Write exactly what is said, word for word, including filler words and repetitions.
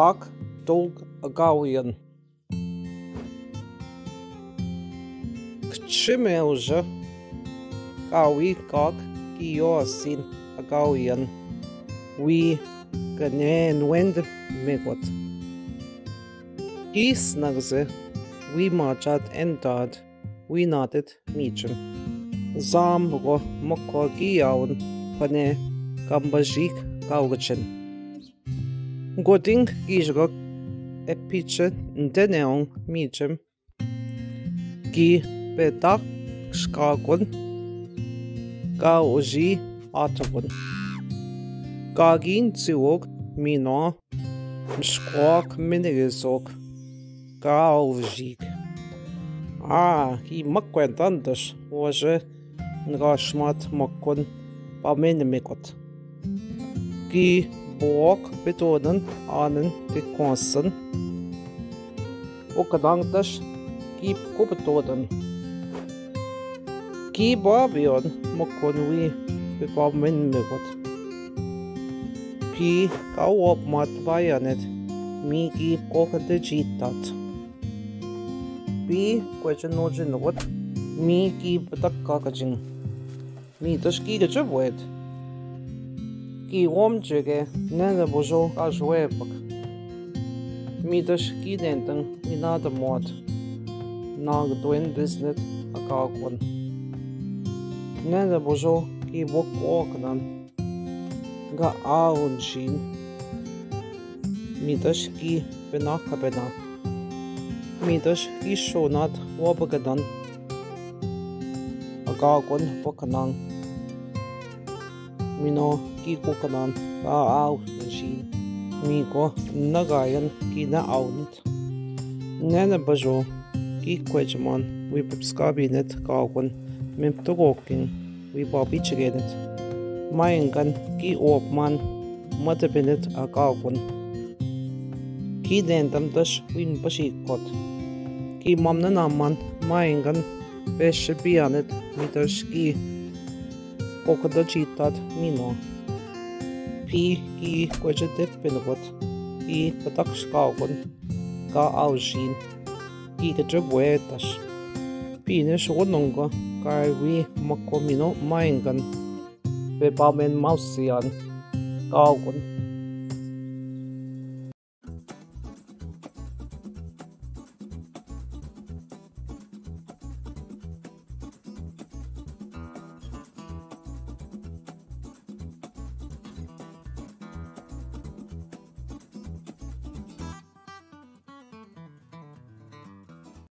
Как Долгогаулин. Кчемеуже Гауи как Георгин Агаулин. Уи Гненуэнд Мегот. Иснагзе Уи Мачат Эндад Уи Надет Мичем. Замро Мокогиаун Пане Камбажик Гаулчен. Goding Gijrok Epiche Deneon Michem Gi Bedak Skagon Gaoji Atagon Gagin Ziog Mina Skok Minerizog Gaovjik. Ah, he mukwent anders was a Rashmat Mokon Bamenemikot Gi Borg betonen ahnen die Konsten. Okadantas gib kubetoden. Gibabion mokonui bekommen mögot. Pi kauop mat bayanet mi gib kochende jitat. Pi kwechenojinot mi gib dakkakajin. Mi das gige jebwet. Ki omjige nene bozo a juebak. Midas kidenten minada mod. Nag duen disnet a kakon. Nene bozo ki bok oknan. Ga aunjin. Midas ki benakabena. Midas ki shonat wabagadan. A kakon bakanan. Mino ki kokanan aau nji miko nagayan ki na aunit nana bajo ki kwejman we pipskabinet kagun mimtogokin we babichigenet maingan ki opman matabinet akagun ki dentam dash win bashikot ki mamna naman maingan beshibianet mitoshki Okadajitat Mino. P. E. Quajatek Pinot. E. Patakskagon. Ga Aljin. E. Gajabuetas. Pinish Wononga. Gai we Makomino Maingan. Bebamen Mausian. Gagon.